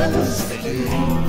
Let us stay.